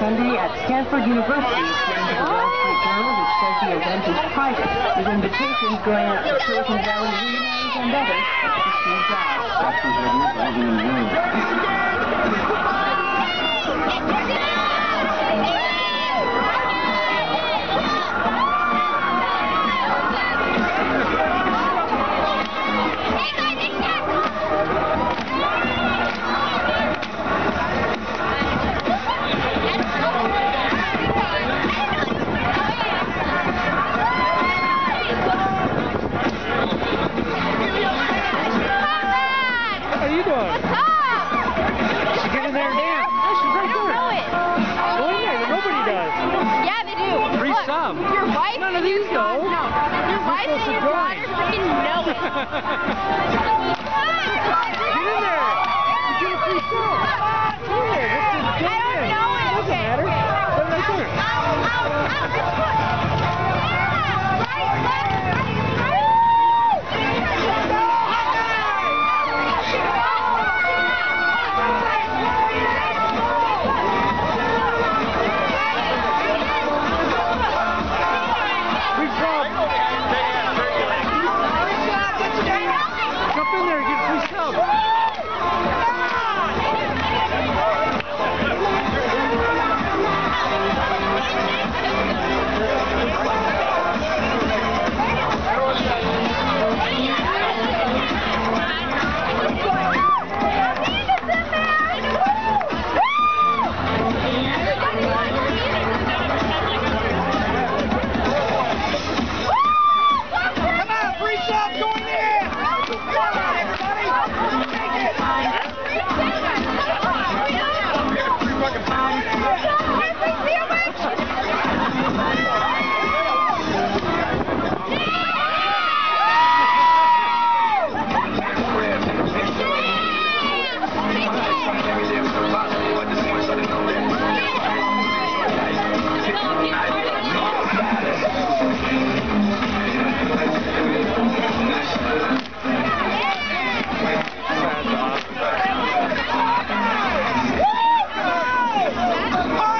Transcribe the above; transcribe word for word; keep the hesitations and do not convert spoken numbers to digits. Sunday at Stanford University, according to the Wall Street Journal, which says the event is private, with invitations going out to Silicon Valley leaders and others at fifteen dollars. None of these know. No. Your wife and your daughter freaking know it. Get in there. You get a free show. Get in there. Just, just get in there. I don't know it. Doesn't matter. Put it right there. Ow, ow, ow. Oh!